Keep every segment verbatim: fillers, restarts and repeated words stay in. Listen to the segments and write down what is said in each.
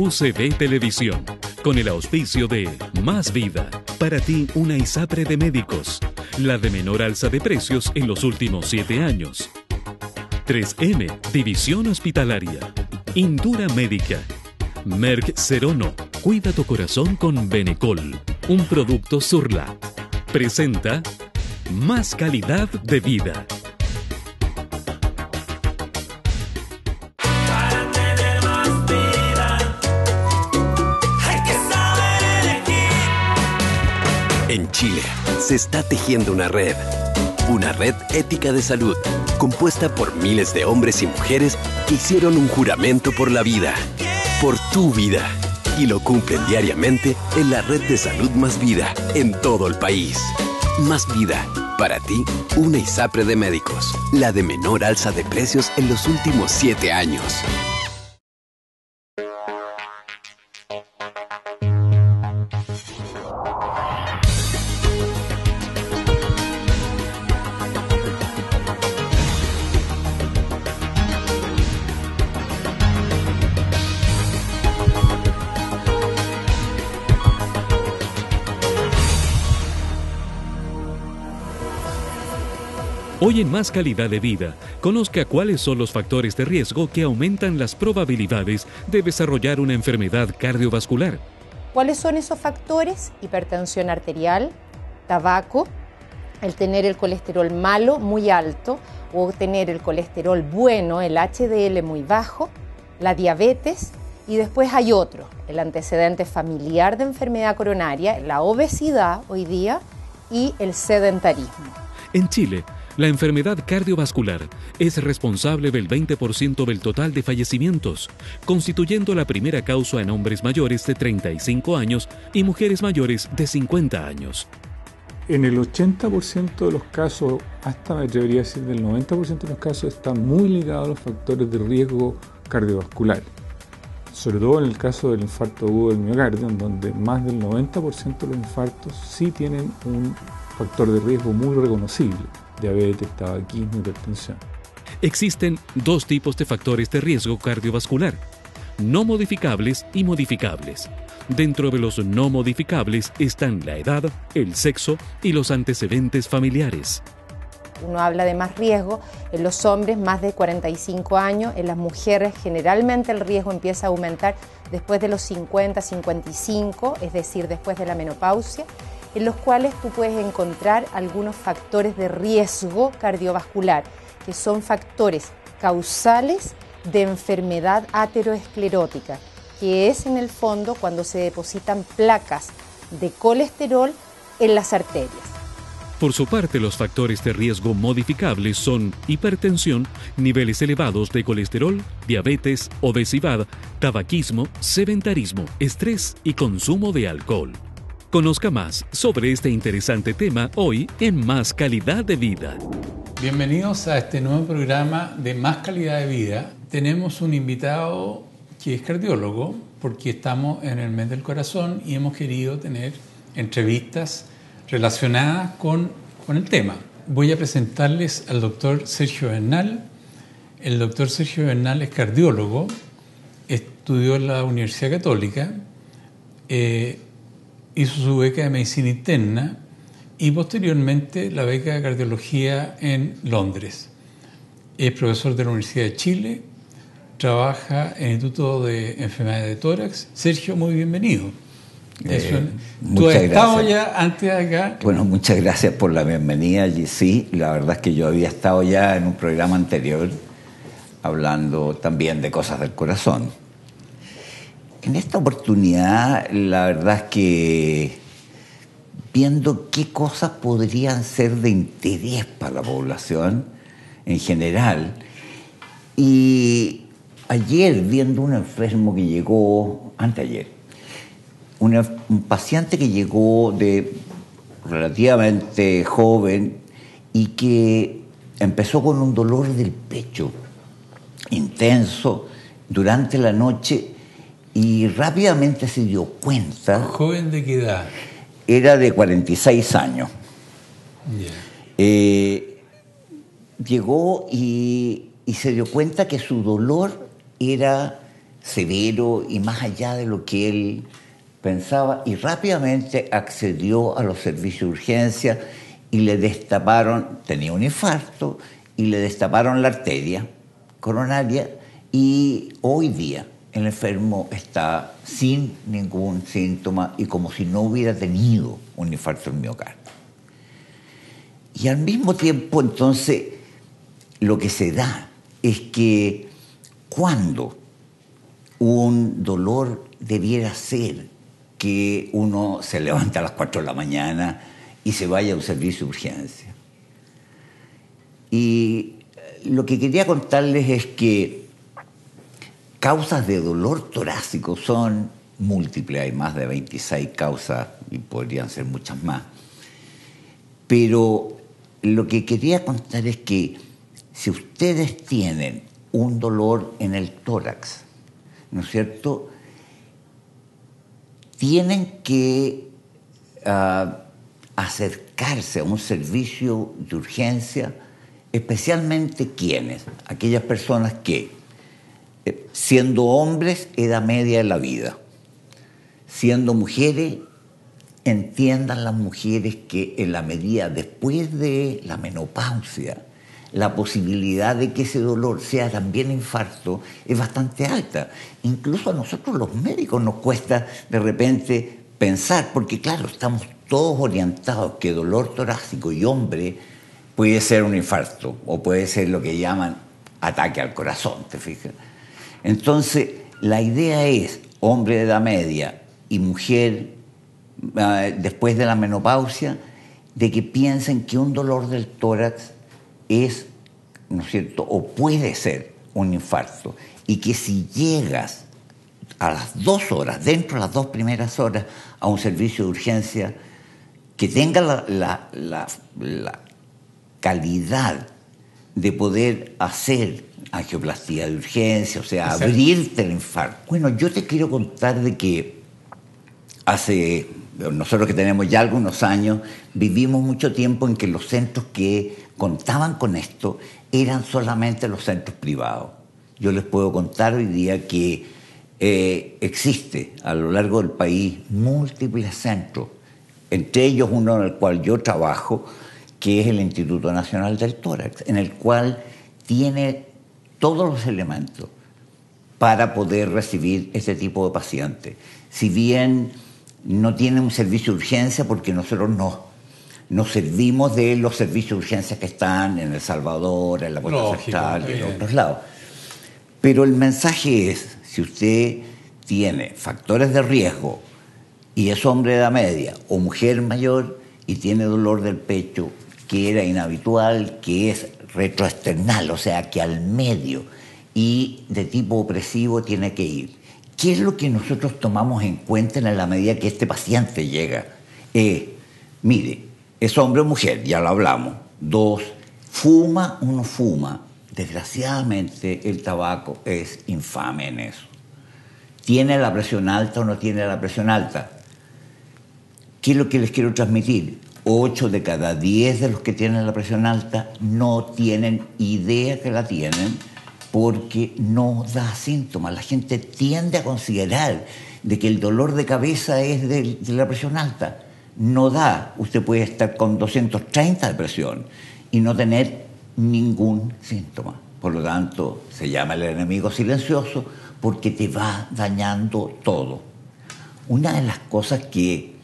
U C V Televisión, con el auspicio de Más Vida. Para ti, una ISAPRE de médicos, la de menor alza de precios en los últimos siete años. tres M, División Hospitalaria. Indura Médica. Merck Serono, cuida tu corazón con Benecol, un producto Zurla. Presenta Más Calidad de Vida. En Chile se está tejiendo una red, una red ética de salud, compuesta por miles de hombres y mujeres que hicieron un juramento por la vida, por tu vida, y lo cumplen diariamente en la red de salud Más Vida, en todo el país. Más Vida, para ti, una ISAPRE de médicos, la de menor alza de precios en los últimos siete años. Hoy en Más Calidad de Vida, conozca cuáles son los factores de riesgo que aumentan las probabilidades de desarrollar una enfermedad cardiovascular. ¿Cuáles son esos factores? Hipertensión arterial, tabaco, el tener el colesterol malo muy alto o tener el colesterol bueno, el H D L muy bajo, la diabetes y después hay otro, el antecedente familiar de enfermedad coronaria, la obesidad hoy día y el sedentarismo. En Chile, la enfermedad cardiovascular es responsable del veinte por ciento del total de fallecimientos, constituyendo la primera causa en hombres mayores de treinta y cinco años y mujeres mayores de cincuenta años. En el ochenta por ciento de los casos, hasta me atrevería a decir del noventa por ciento de los casos, está muy ligado a los factores de riesgo cardiovascular. Sobre todo en el caso del infarto agudo del miocardio, en donde más del noventa por ciento de los infartos sí tienen un factor de riesgo muy reconocible: diabetes, tabaquismo, hipertensión. Existen dos tipos de factores de riesgo cardiovascular: no modificables y modificables. Dentro de los no modificables están la edad, el sexo y los antecedentes familiares. Uno habla de más riesgo en los hombres más de cuarenta y cinco años, en las mujeres generalmente el riesgo empieza a aumentar después de los cincuenta, cincuenta y cinco, es decir, después de la menopausia, en los cuales tú puedes encontrar algunos factores de riesgo cardiovascular, que son factores causales de enfermedad ateroesclerótica, que es en el fondo cuando se depositan placas de colesterol en las arterias. Por su parte, los factores de riesgo modificables son hipertensión, niveles elevados de colesterol, diabetes, obesidad, tabaquismo, sedentarismo, estrés y consumo de alcohol. Conozca más sobre este interesante tema hoy en Más Calidad de Vida. Bienvenidos a este nuevo programa de Más Calidad de Vida. Tenemos un invitado que es cardiólogo, porque estamos en el mes del corazón y hemos querido tener entrevistas relacionadas con, con el tema. Voy a presentarles al doctor Sergio Bernal. El doctor Sergio Bernal es cardiólogo, estudió en la Universidad Católica, eh, hizo su beca de medicina interna y posteriormente la beca de cardiología en Londres. Es profesor de la Universidad de Chile, trabaja en el Instituto de Enfermedades de Tórax. Sergio, muy bienvenido. Eh, Tú has estado ya antes acá. Bueno, muchas gracias por la bienvenida. Y sí, la verdad es que yo había estado ya en un programa anterior hablando también de cosas del corazón. En esta oportunidad, la verdad es que viendo qué cosas podrían ser de interés para la población en general, y ayer viendo un enfermo que llegó, anteayer, una, un paciente que llegó de relativamente joven y que empezó con un dolor del pecho intenso durante la noche. Y rápidamente se dio cuenta. ¿Joven de qué edad? Era de cuarenta y seis años. Yeah. Eh, llegó y, y se dio cuenta que su dolor era severo y más allá de lo que él pensaba, y rápidamente accedió a los servicios de urgencia y le destaparon, tenía un infarto, y le destaparon la arteria coronaria, y hoy día el enfermo está sin ningún síntoma y como si no hubiera tenido un infarto del miocardio. Y al mismo tiempo, entonces, lo que se da es que cuando un dolor debiera ser que uno se levanta a las cuatro de la mañana y se vaya a un servicio de urgencia. Y lo que quería contarles es que causas de dolor torácico son múltiples, hay más de veintiséis causas y podrían ser muchas más. Pero lo que quería contar es que si ustedes tienen un dolor en el tórax, ¿no es cierto?, tienen que uh, acercarse a un servicio de urgencia, especialmente quienes, aquellas personas que, siendo hombres, edad media de la vida, siendo mujeres, entiendan las mujeres que en la medida después de la menopausia, la posibilidad de que ese dolor sea también infarto es bastante alta. Incluso a nosotros los médicos nos cuesta de repente pensar, porque claro, estamos todos orientados que dolor torácico y hombre puede ser un infarto o puede ser lo que llaman ataque al corazón, ¿te fijas? Entonces, la idea es hombre de edad media y mujer eh, después de la menopausia, de que piensen que un dolor del tórax es, ¿no es cierto?, o puede ser un infarto, y que si llegas a las dos horas, dentro de las dos primeras horas, a un servicio de urgencia que tenga la, la, la, la calidad de poder hacer angioplastía de urgencia, o sea, exacto, abrirte el infarto. Bueno, yo te quiero contar de que hace, nosotros que tenemos ya algunos años, vivimos mucho tiempo en que los centros que contaban con esto eran solamente los centros privados. Yo les puedo contar hoy día que eh, existe a lo largo del país múltiples centros, entre ellos uno en el cual yo trabajo, que es el Instituto Nacional del Tórax, en el cual tiene todos los elementos para poder recibir este tipo de pacientes. Si bien no tiene un servicio de urgencia, porque nosotros no nos servimos de los servicios de urgencia que están en El Salvador, en la Policía Estatal y en otros lados. Pero el mensaje es, si usted tiene factores de riesgo y es hombre de edad media o mujer mayor y tiene dolor del pecho que era inhabitual, que es retroesternal, o sea, que al medio y de tipo opresivo tiene que ir. ¿Qué es lo que nosotros tomamos en cuenta en la medida que este paciente llega? Eh, mire, es hombre o mujer, ya lo hablamos. Dos, fuma o no fuma. Desgraciadamente el tabaco es infame en eso. ¿Tiene la presión alta o no tiene la presión alta? ¿Qué es lo que les quiero transmitir? Ocho de cada diez de los que tienen la presión alta no tienen idea que la tienen porque no da síntomas. La gente tiende a considerar de que el dolor de cabeza es de, de la presión alta. No da. Usted puede estar con doscientos treinta de presión y no tener ningún síntoma. Por lo tanto, se llama el enemigo silencioso porque te va dañando todo. Una de las cosas que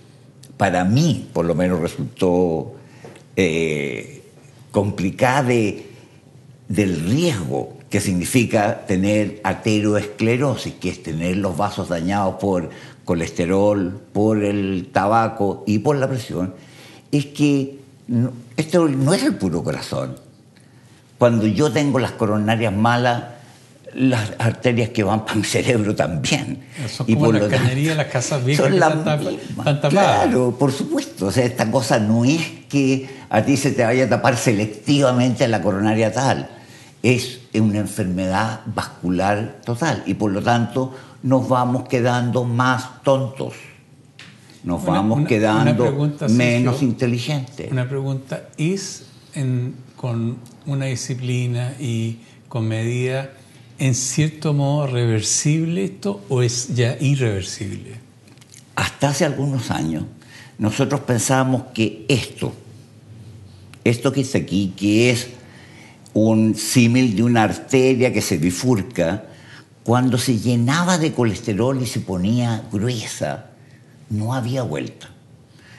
para mí, por lo menos, resultó eh, complicada de, del riesgo que significa tener ateroesclerosis, que es tener los vasos dañados por colesterol, por el tabaco y por la presión, es que no, esto no es el puro corazón. Cuando yo tengo las coronarias malas, las arterias que van para mi cerebro también. Eso es como la cañería de las casas viejas. Son las mismas. Claro, por supuesto. O sea, esta cosa no es que a ti se te vaya a tapar selectivamente la coronaria tal. Es una enfermedad vascular total. Y por lo tanto, nos vamos quedando más tontos. Nos una, vamos una, quedando una menos si yo, inteligentes. Una pregunta. ¿Es en, con una disciplina y con medida en cierto modo reversible esto o es ya irreversible? Hasta hace algunos años nosotros pensábamos que esto, esto que está aquí, que es un símil de una arteria que se bifurca, cuando se llenaba de colesterol y se ponía gruesa, no había vuelta.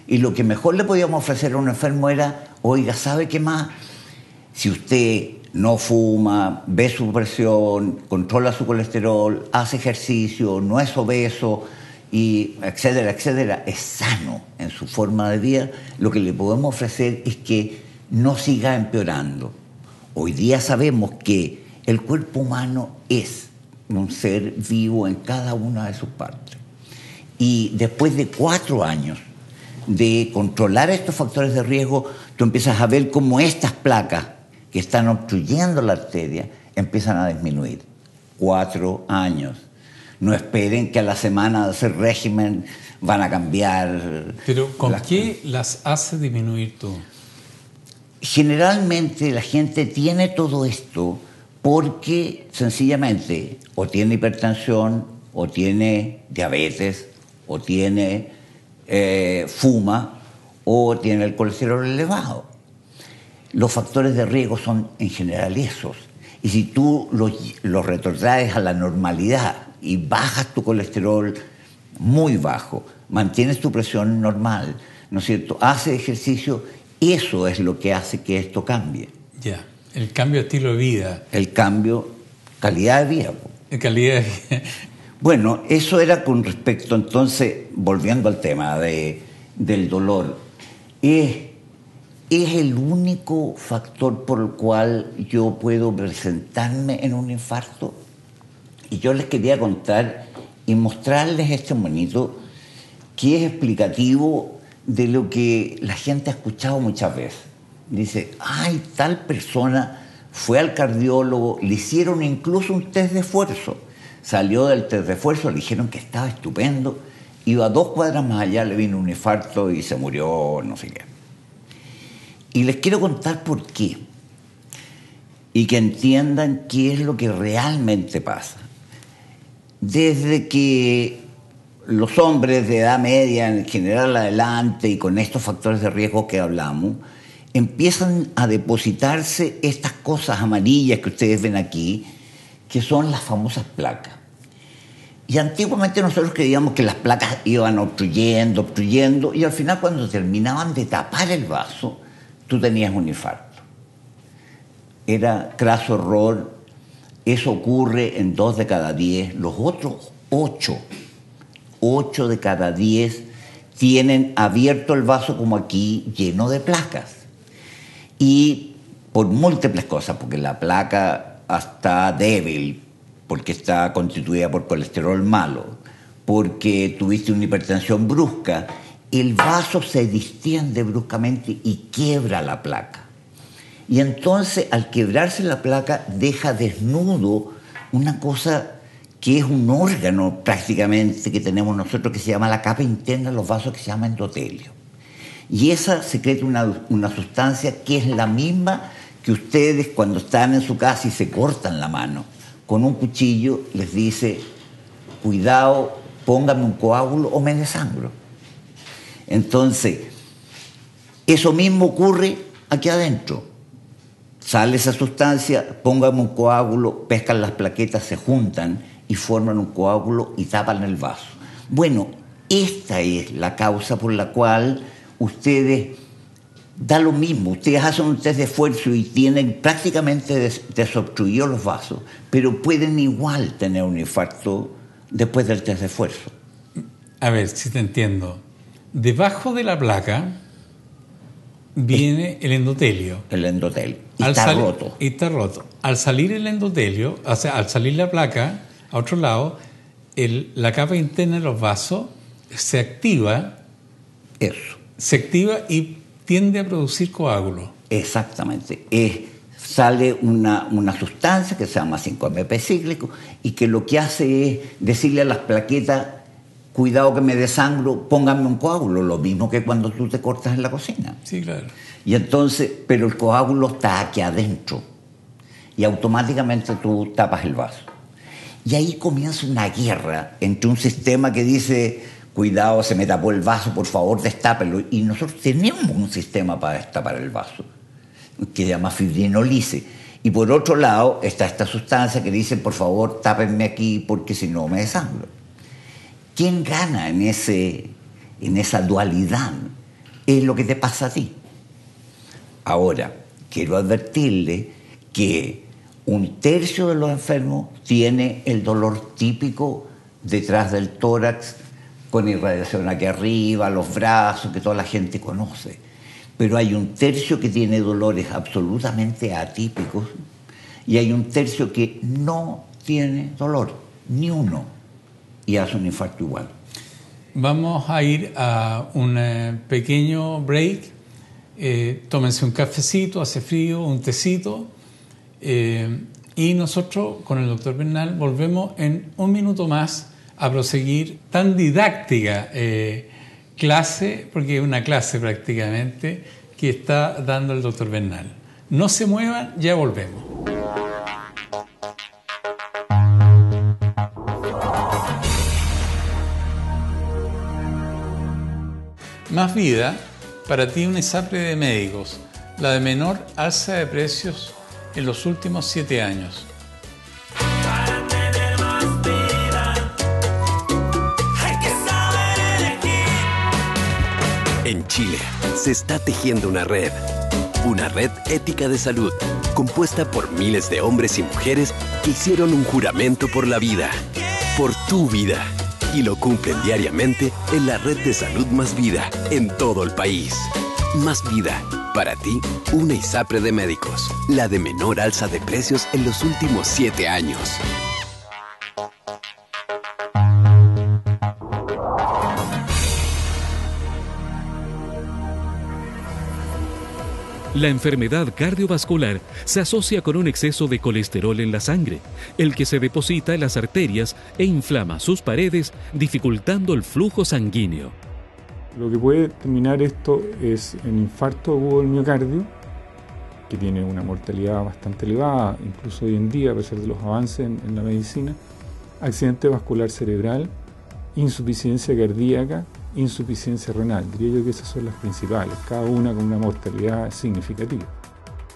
Y lo que mejor le podíamos ofrecer a un enfermo era, oiga, ¿sabe qué más? Si usted no fuma, ve su presión, controla su colesterol, hace ejercicio, no es obeso, y etcétera, etcétera, es sano en su forma de vida, lo que le podemos ofrecer es que no siga empeorando. Hoy día sabemos que el cuerpo humano es un ser vivo en cada una de sus partes. Y después de cuatro años de controlar estos factores de riesgo, tú empiezas a ver cómo estas placas que están obstruyendo la arteria empiezan a disminuir. Cuatro años. No esperen que a la semana de hacer régimen van a cambiar. Pero ¿con las... qué las hace disminuir todo? Generalmente la gente tiene todo esto porque sencillamente o tiene hipertensión, o tiene diabetes, o tiene eh, fuma, o tiene el colesterol elevado. Los factores de riesgo son en general esos. Y si tú los, los retrotraes a la normalidad y bajas tu colesterol muy bajo, mantienes tu presión normal, ¿no es cierto? Haces ejercicio, eso es lo que hace que esto cambie. Ya, el cambio de estilo de vida. El cambio, calidad de vida. El calidad de vida. Bueno, eso era con respecto, entonces, volviendo al tema de, del dolor. Eh, Es el único factor por el cual yo puedo presentarme en un infarto. Y yo les quería contar y mostrarles este monito que es explicativo de lo que la gente ha escuchado muchas veces. Dice, ay, tal persona fue al cardiólogo, le hicieron incluso un test de esfuerzo. Salió del test de esfuerzo, le dijeron que estaba estupendo. Iba dos cuadras más allá, le vino un infarto y se murió, no sé qué. Y les quiero contar por qué. Y que entiendan qué es lo que realmente pasa. Desde que los hombres de edad media, en general adelante, y con estos factores de riesgo que hablamos, empiezan a depositarse estas cosas amarillas que ustedes ven aquí, que son las famosas placas. Y antiguamente nosotros creíamos que las placas iban obstruyendo, obstruyendo, y al final cuando terminaban de tapar el vaso, tú tenías un infarto. Era craso error. Eso ocurre en dos de cada diez. Los otros ocho, ocho de cada diez tienen abierto el vaso como aquí, lleno de placas. Y por múltiples cosas, porque la placa está débil, porque está constituida por colesterol malo, porque tuviste una hipertensión brusca. El vaso se distiende bruscamente y quiebra la placa. Y entonces, al quebrarse la placa, deja desnudo una cosa que es un órgano prácticamente que tenemos nosotros, que se llama la capa interna de los vasos, que se llama endotelio. Y esa secreta una, una sustancia que es la misma que ustedes cuando están en su casa y se cortan la mano. Con un cuchillo les dice, cuidado, póngame un coágulo o me desangro. Entonces, eso mismo ocurre aquí adentro. Sale esa sustancia, pongan un coágulo, pescan las plaquetas, se juntan y forman un coágulo y tapan el vaso. Bueno, esta es la causa por la cual ustedes, da lo mismo, ustedes hacen un test de esfuerzo y tienen prácticamente des desobstruidos los vasos, pero pueden igual tener un infarto después del test de esfuerzo. A ver, si te entiendo. Debajo de la placa viene el endotelio. El endotelio. Y al está roto. Y está roto. Al salir el endotelio, o sea, al salir la placa a otro lado, el, la capa interna de los vasos se activa. Eso. Se activa y tiende a producir coágulos. Exactamente. Es, sale una, una sustancia que se llama cinco eme pe cíclico y que lo que hace es decirle a las plaquetas, cuidado que me desangro, pónganme un coágulo, lo mismo que cuando tú te cortas en la cocina. Sí, claro. Y entonces, pero el coágulo está aquí adentro. y automáticamente tú tapas el vaso. Y ahí comienza una guerra entre un sistema que dice, cuidado, se me tapó el vaso, por favor, destápenlo. Y nosotros tenemos un sistema para destapar el vaso, que se llama fibrinolisis. Y por otro lado está esta sustancia que dice, por favor, tápenme aquí porque si no me desangro. ¿Quién gana en, ese, en esa dualidad? Es lo que te pasa a ti. Ahora, quiero advertirle que un tercio de los enfermos tiene el dolor típico detrás del tórax, con irradiación aquí arriba, los brazos, que toda la gente conoce. Pero hay un tercio que tiene dolores absolutamente atípicos y hay un tercio que no tiene dolor, ni uno, y hace un infarto igual. Vamos a ir a un pequeño break. Eh, tómense un cafecito, hace frío, un tecito. Eh, y nosotros con el doctor Bernal volvemos en un minuto más a proseguir tan didáctica eh, clase, porque es una clase prácticamente que está dando el doctor Bernal. No se muevan, ya volvemos. Más Vida, para ti un ISAPRE de médicos, la de menor alza de precios en los últimos siete años. Para tener más vida, hay que saber elegir. En Chile se está tejiendo una red, una red ética de salud, compuesta por miles de hombres y mujeres que hicieron un juramento por la vida, por tu vida, y lo cumplen diariamente en la red de salud Más Vida, en todo el país. Más Vida, para ti, una ISAPRE de médicos, la de menor alza de precios en los últimos siete años. La enfermedad cardiovascular se asocia con un exceso de colesterol en la sangre, el que se deposita en las arterias e inflama sus paredes, dificultando el flujo sanguíneo. Lo que puede terminar esto es en infarto agudo del miocardio, que tiene una mortalidad bastante elevada, incluso hoy en día, a pesar de los avances en, en la medicina, accidente vascular cerebral, insuficiencia cardíaca, insuficiencia renal. Diría yo que esas son las principales, cada una con una mortalidad significativa.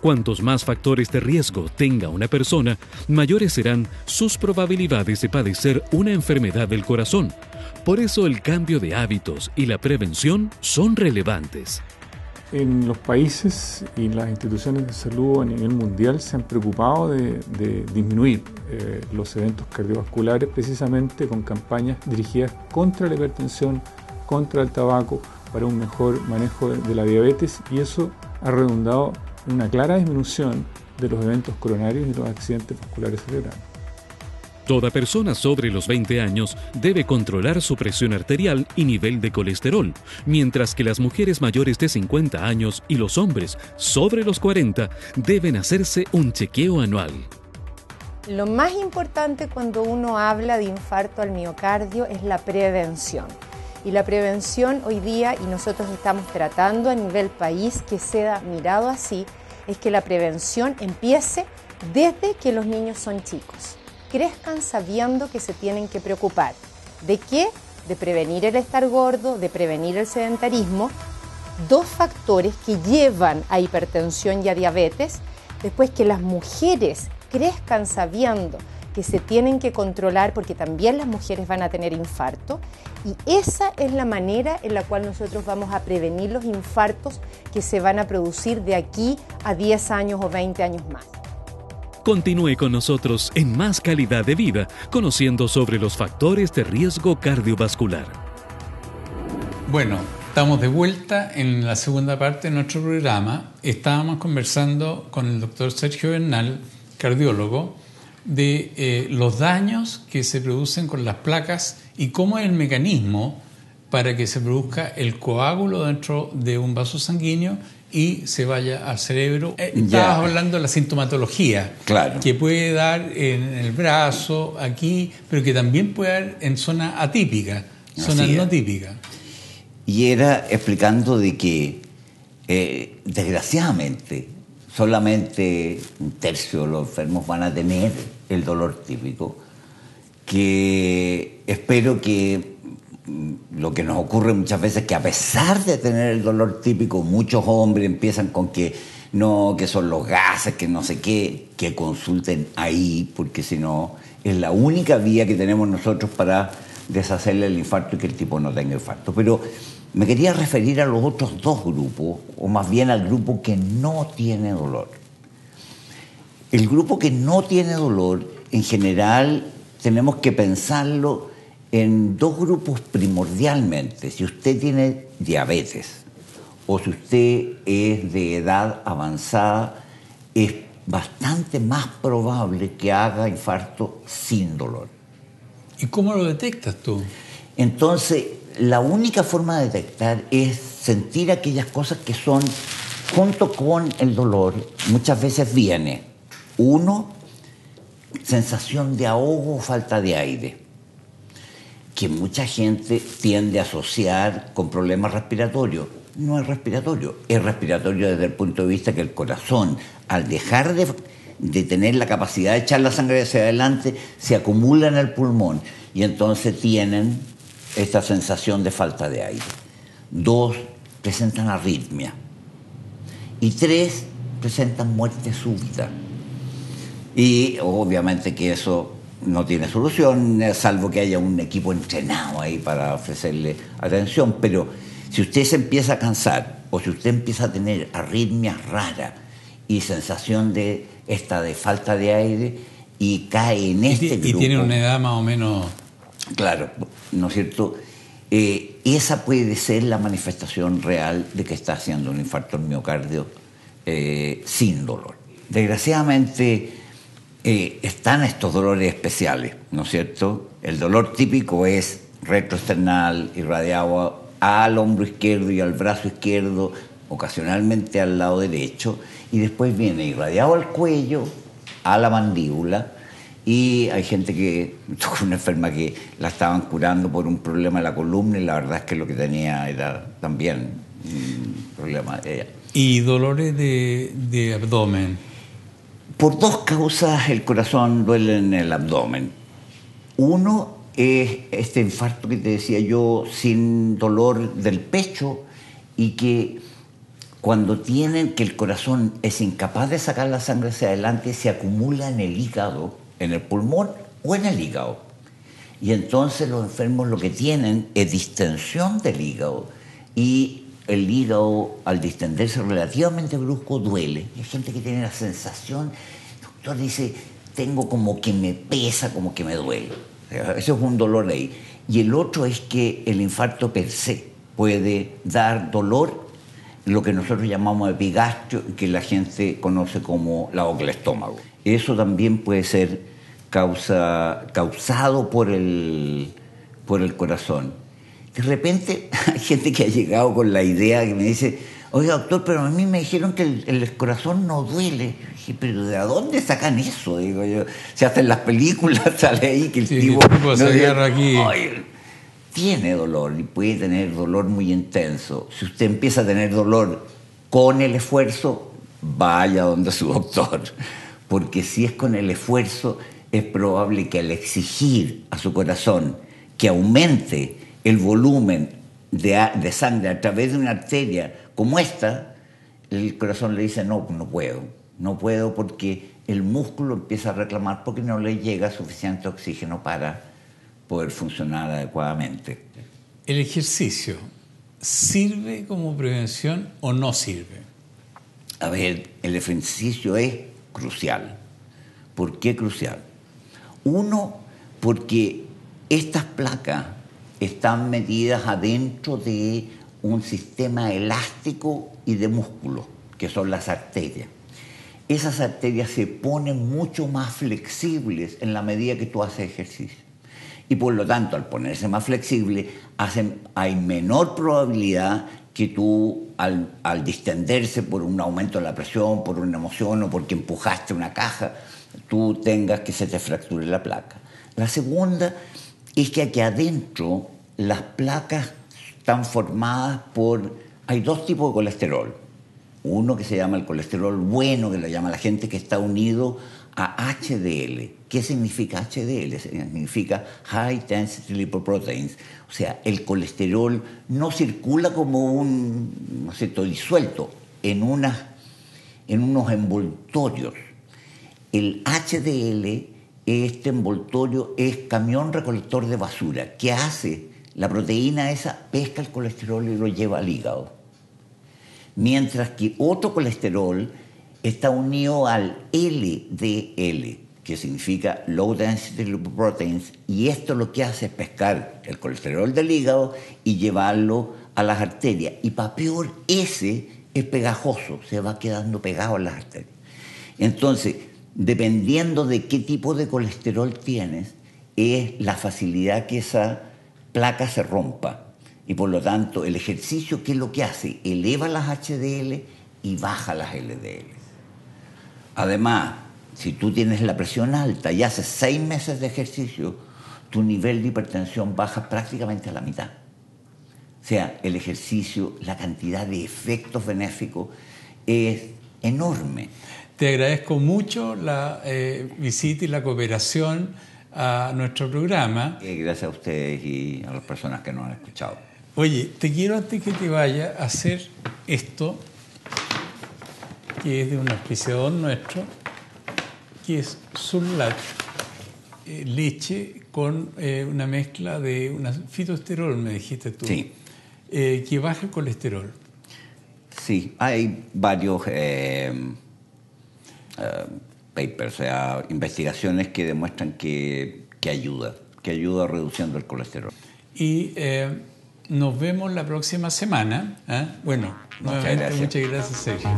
Cuantos más factores de riesgo tenga una persona, mayores serán sus probabilidades de padecer una enfermedad del corazón. Por eso el cambio de hábitos y la prevención son relevantes. En los países y las instituciones de salud a nivel mundial se han preocupado de, de disminuir eh, los eventos cardiovasculares, precisamente con campañas dirigidas contra la hipertensión, contra el tabaco, para un mejor manejo de la diabetes, y eso ha redundado en una clara disminución de los eventos coronarios y los accidentes vasculares cerebrales. Toda persona sobre los veinte años debe controlar su presión arterial y nivel de colesterol, mientras que las mujeres mayores de cincuenta años y los hombres sobre los cuarenta deben hacerse un chequeo anual. Lo más importante cuando uno habla de infarto al miocardio es la prevención. Y la prevención hoy día, y nosotros estamos tratando a nivel país que sea mirado así, es que la prevención empiece desde que los niños son chicos. Crezcan sabiendo que se tienen que preocupar. ¿De qué? De prevenir el estar gordo, de prevenir el sedentarismo. Dos factores que llevan a hipertensión y a diabetes. Después, que las mujeres crezcan sabiendo que se tienen que controlar, porque también las mujeres van a tener infarto, y esa es la manera en la cual nosotros vamos a prevenir los infartos que se van a producir de aquí a diez años o veinte años más. Continúe con nosotros en Más Calidad de Vida, conociendo sobre los factores de riesgo cardiovascular. Bueno, estamos de vuelta en la segunda parte de nuestro programa. Estábamos conversando con el doctor Sergio Bernal, cardiólogo, de eh, los daños que se producen con las placas y cómo es el mecanismo para que se produzca el coágulo dentro de un vaso sanguíneo y se vaya al cerebro. Eh, estabas hablando de la sintomatología, claro, que puede dar en el brazo, aquí, pero que también puede dar en zona atípica, zona no típica. Y era explicando de que, eh, desgraciadamente, solamente un tercio de los enfermos van a tener el dolor típico, que espero que lo que nos ocurre muchas veces es que a pesar de tener el dolor típico, muchos hombres empiezan con que no, que son los gases, que no sé qué, que consulten ahí, porque si no es la única vía que tenemos nosotros para deshacerle el infarto y que el tipo no tenga infarto. Pero me quería referir a los otros dos grupos, o más bien al grupo que no tiene dolor. El grupo que no tiene dolor, en general, tenemos que pensarlo en dos grupos primordialmente. Si usted tiene diabetes o si usted es de edad avanzada, es bastante más probable que haga infarto sin dolor. ¿Y cómo lo detectas tú? Entonces, la única forma de detectar es sentir aquellas cosas que son, junto con el dolor, muchas veces viene, uno, sensación de ahogo o falta de aire, que mucha gente tiende a asociar con problemas respiratorios. No es respiratorio, es respiratorio desde el punto de vista que el corazón, al dejar de, de tener la capacidad de echar la sangre hacia adelante, se acumula en el pulmón y entonces tienen esta sensación de falta de aire. Dos, presentan arritmia. Y tres, presentan muerte súbita. Y obviamente que eso no tiene solución, salvo que haya un equipo entrenado ahí para ofrecerle atención. Pero si usted se empieza a cansar o si usted empieza a tener arritmias raras y sensación de esta de falta de aire y cae en este grupo... Y tiene una edad más o menos... Claro, ¿no es cierto? Eh, esa puede ser la manifestación real de que está haciendo un infarto al miocardio eh, sin dolor. Desgraciadamente... Eh, están estos dolores especiales, ¿no es cierto? El dolor típico es retroesternal, irradiado al hombro izquierdo y al brazo izquierdo, ocasionalmente al lado derecho, y después viene irradiado al cuello, a la mandíbula, y hay gente que, una enferma que la estaban curando por un problema de la columna y la verdad es que lo que tenía era también un problema de ella. ¿Y dolores de, de abdomen? Por dos causas el corazón duele en el abdomen. Uno es este infarto que te decía yo sin dolor del pecho y que cuando tienen que el corazón es incapaz de sacar la sangre hacia adelante se acumula en el hígado, en el pulmón o en el hígado. Y entonces los enfermos lo que tienen es distensión del hígado y el hígado, al distenderse relativamente brusco, duele. Hay gente que tiene la sensación, el doctor dice, tengo como que me pesa, como que me duele. Eso es un dolor ahí. Y el otro es que el infarto per se puede dar dolor, lo que nosotros llamamos epigastrio, que la gente conoce como la boca del estómago. Eso también puede ser causa, causado por el, por el corazón. De repente hay gente que ha llegado con la idea que me dice, oiga doctor, pero a mí me dijeron que el, el corazón no duele. Yo dije, pero ¿de dónde sacan eso? Digo yo, si hasta en las películas sale ahí que el sí, tipo, tipo no se agarra aquí. Ay, tiene dolor y puede tener dolor muy intenso. Si usted empieza a tener dolor con el esfuerzo, vaya donde su doctor. Porque si es con el esfuerzo, es probable que al exigir a su corazón que aumente el volumen de, de sangre a través de una arteria como esta, el corazón le dice, no, no puedo, no puedo porque el músculo empieza a reclamar porque no le llega suficiente oxígeno para poder funcionar adecuadamente. ¿El ejercicio sirve como prevención o no sirve? A ver, el ejercicio es crucial. ¿Por qué crucial? Uno, porque estas placas están metidas adentro de un sistema elástico y de músculo, que son las arterias. Esas arterias se ponen mucho más flexibles en la medida que tú haces ejercicio. Y por lo tanto, al ponerse más flexibles, hacen, hay menor probabilidad que tú, al, al distenderse por un aumento de la presión, por una emoción o porque empujaste una caja, tú tengas que se te fracture la placa. La segunda es que aquí adentro las placas están formadas por... Hay dos tipos de colesterol. uno que se llama el colesterol bueno, que lo llama la gente, que está unido a H D L. ¿Qué significa H D L? Significa High Density Lipoproteins. O sea, el colesterol no circula como un, no sé, disuelto en, una, en unos envoltorios. El H D L, este envoltorio, es camión recolector de basura. ¿Qué hace? La proteína esa pesca el colesterol y lo lleva al hígado. Mientras que otro colesterol está unido al L D L, que significa Low Density Lipoproteins, y esto lo que hace es pescar el colesterol del hígado y llevarlo a las arterias. Y para peor, ese es pegajoso, se va quedando pegado a las arterias. Entonces, dependiendo de qué tipo de colesterol tienes, es la facilidad que esa placa se rompa. Y por lo tanto, el ejercicio, ¿qué es lo que hace? Eleva las H D L y baja las L D L. Además, si tú tienes la presión alta y haces seis meses de ejercicio, tu nivel de hipertensión baja prácticamente a la mitad. O sea, el ejercicio, la cantidad de efectos benéficos es enorme. Te agradezco mucho la eh, visita y la cooperación a nuestro programa. Eh, gracias a ustedes y a las personas que nos han escuchado. Oye, te quiero, antes que te vaya, a hacer esto, que es de un auspiciador nuestro, que es Surlat, eh, leche con eh, una mezcla de una fitosterol, me dijiste tú, sí. eh, que baja el colesterol. Sí, hay varios eh, eh, papers, o sea, investigaciones que demuestran que, que ayuda, que ayuda reduciendo el colesterol. Y... Eh, nos vemos la próxima semana. ¿eh? Bueno, muchas gracias. Muchas gracias, Sergio.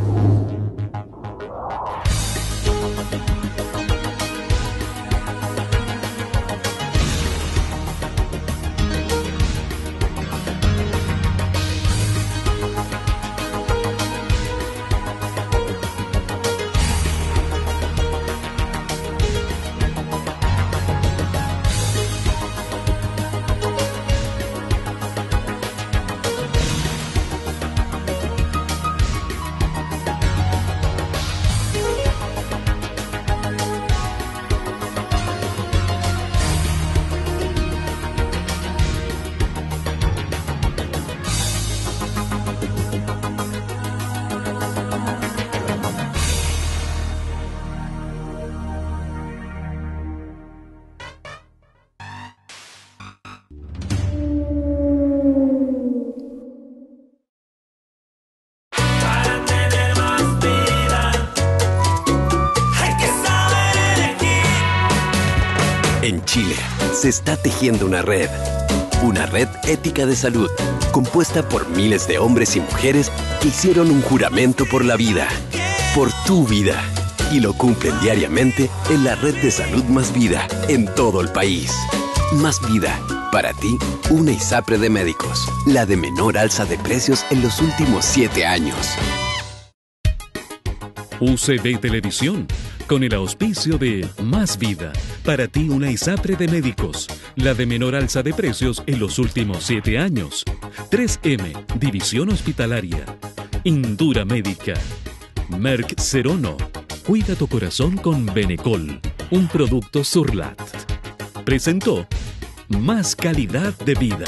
Se está tejiendo una red, una red ética de salud, compuesta por miles de hombres y mujeres que hicieron un juramento por la vida, por tu vida, y lo cumplen diariamente en la red de salud Más Vida, en todo el país. Más Vida, para ti, una ISAPRE de médicos, la de menor alza de precios en los últimos siete años. U C V Televisión, con el auspicio de Más Vida, para ti una ISAPRE de médicos, la de menor alza de precios en los últimos siete años. tres M, División Hospitalaria, Indura Médica, Merck Serono, cuida tu corazón con Benecol, un producto Surlat. Presentó Más Calidad de Vida.